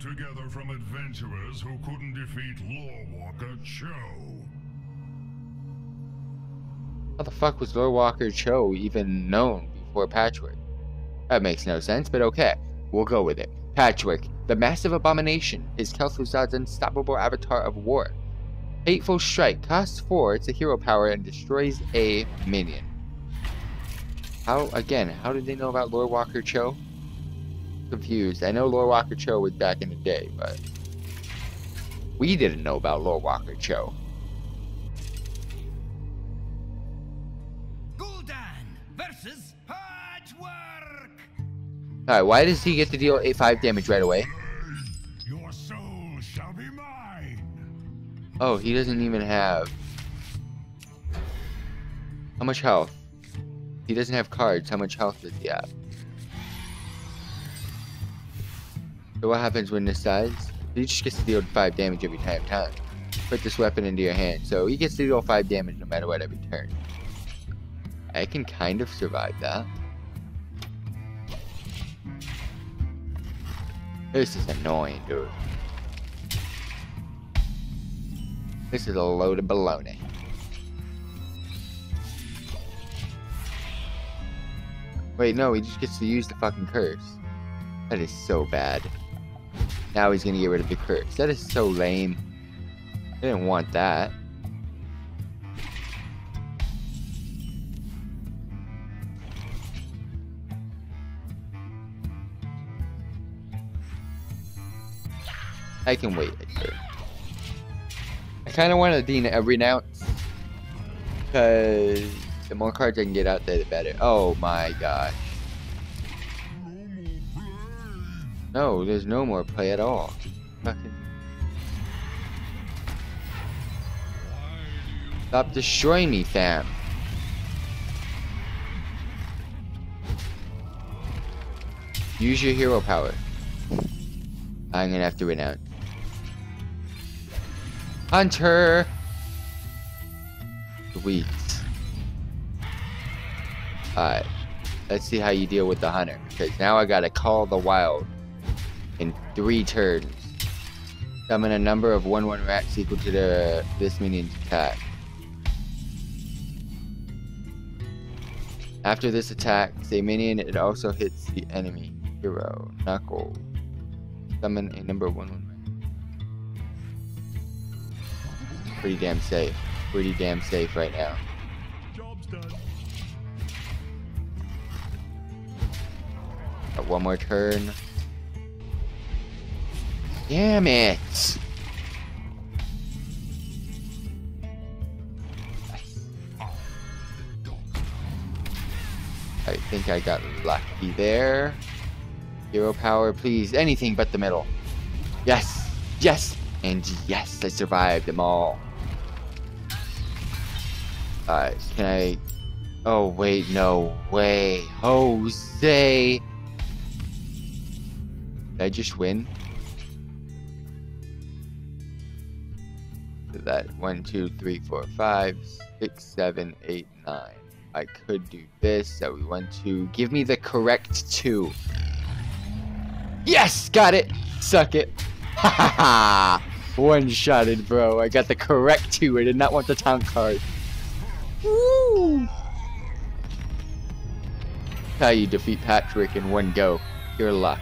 thrown together from adventurers who couldn't defeat Lorewalker Cho. How the fuck was Lorewalker Cho even known before Patchwerk? That makes no sense, but okay, we'll go with it. Patchwerk, the massive abomination, is Kel'Thuzad's unstoppable avatar of war. Hateful Strike costs 4, it's a hero power, and destroys a minion. How did they know about Lorewalker Cho? Confused. I know Lorewalker Cho was back in the day, but we didn't know about Lorewalker Cho. Gul'dan versus Patchwerk. Alright, why does he get to deal 8-5 damage right away? Your soul shall be mine. Oh, he doesn't even have... How much health? He doesn't have cards. How much health does he have? So what happens when this dies? He just gets to deal 5 damage every time. Put this weapon into your hand. So he gets to deal 5 damage no matter what every turn. I can kind of survive that. This is annoying, dude. This is a load of baloney. Wait, no, he just gets to use the fucking curse. That is so bad. Now he's gonna get rid of the curse. That is so lame. I didn't want that. I can wait. I kind of want to renounce, because the more cards I can get out there, the better. Oh my gosh. No, there's no more play at all. Fucking. Stop destroying me, fam. Use your hero power. I'm gonna have to renounce. Hunter! Sweet. Alright, let's see how you deal with the hunter, because now I gotta call the wild in 3 turns. Summon a number of 1/1 rats equal to this minion's attack. After this attack, say minion, it also hits the enemy hero. Knuckle. Summon a number of 1/1 rats. Pretty damn safe. Pretty damn safe right now. Job's done. One more turn. Damn it! Yes. I think I got lucky there. Hero power, please. Anything but the middle. Yes! Yes! And yes, I survived them all. Alright, can I... Oh, wait, no way. Jose! Did I just win? So that 1, 2, 3, 4, 5, 6, 7, 8, 9. I could do this. So we want to give me the correct 2. Yes, got it. Suck it. Ha ha ha. One-shotted, bro. I got the correct 2. I did not want the town card. Woo! How you defeat Patchwerk in one go. Your luck.